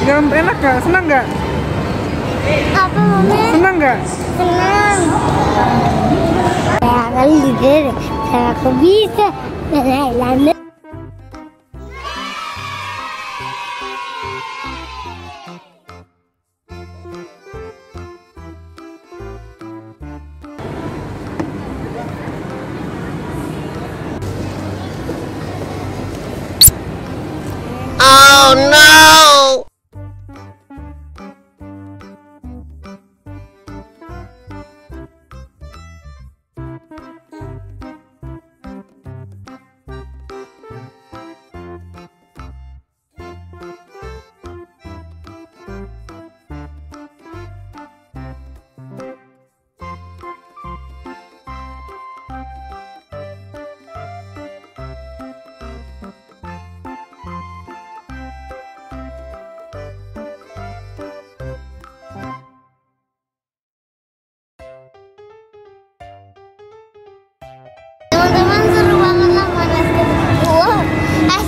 Enak gak? Senang gak? Apa Mami? Senang gak? Senang. Saya akan lider, saya akan bisa, saya lanjut. Oh no!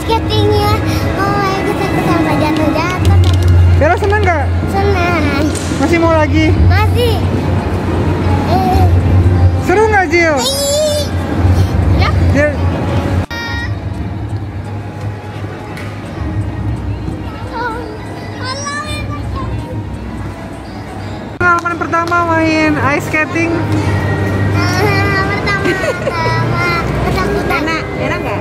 Skatingnya, oh my god, aku sampai jatuh. Bella senang nggak? Senang. Masih mau lagi? Masih. Seru nggak, Jill? Ya. Pengalaman pertama main ice skating. Pertama. Enak nggak?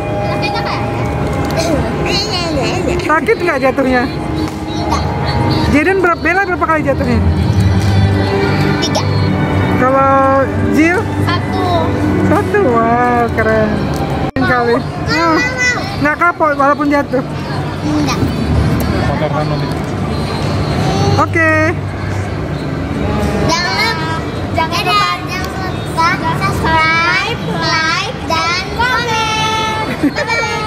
Sakit nggak jatuhnya? Tidak. Jaden Bella berapa kali jatuhnya? 3. Kalau Jill? 1. Wow, keren. Kali. Nggak kapok walaupun jatuh? Tidak. Oke. Jangan lupa subscribe, like, dan komen. Bye-bye.